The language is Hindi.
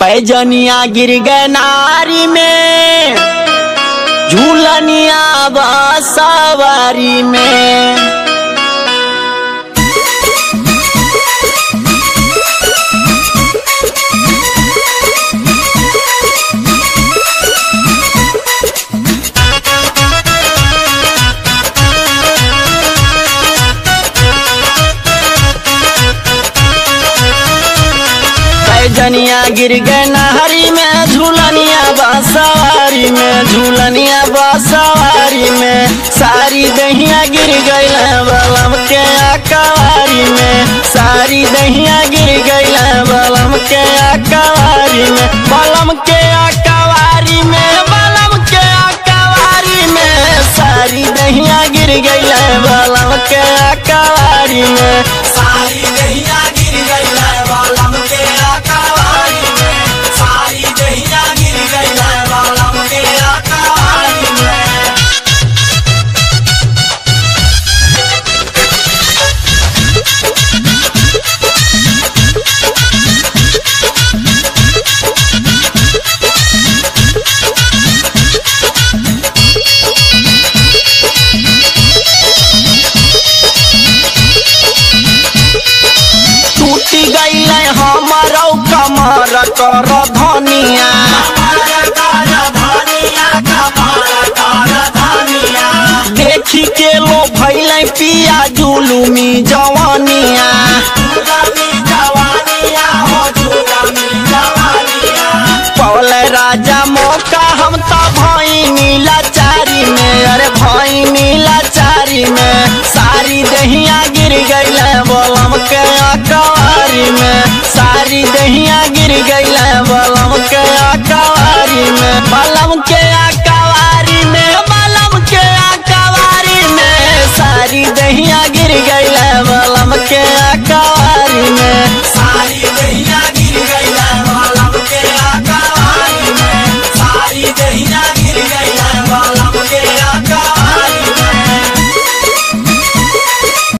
पैजनिया गिर गए नारी में, झूलनिया बसवारी में। पैजनिया गिर गए नहरी में, झूलनिया बसवारी में, झूलनिया बसवारी में। सारी दहिया गिर गई बलम के अकवारी में, सारी दहिया गिर गई बलम के अकवारी में, बलम के अकवारी में, बलम के अकवारी में। सारी दहिया गिर गई बलम के अकवारी में, सारी दहिया गिर गई बलम के अकवारी में, सारी दहिया गिर गई बलम के अकवारी में। टूटी गई हमारा कमर कर धनिया, देखी के लो भैले पिया जुलूमी जवानिया, पौल राजा मौका हम तो भई नीलाचारी में, अरे भई नीलाचारी में। सारी दहिया गिर गई बलम के अकवारी में, सारी दहिया गिर गई।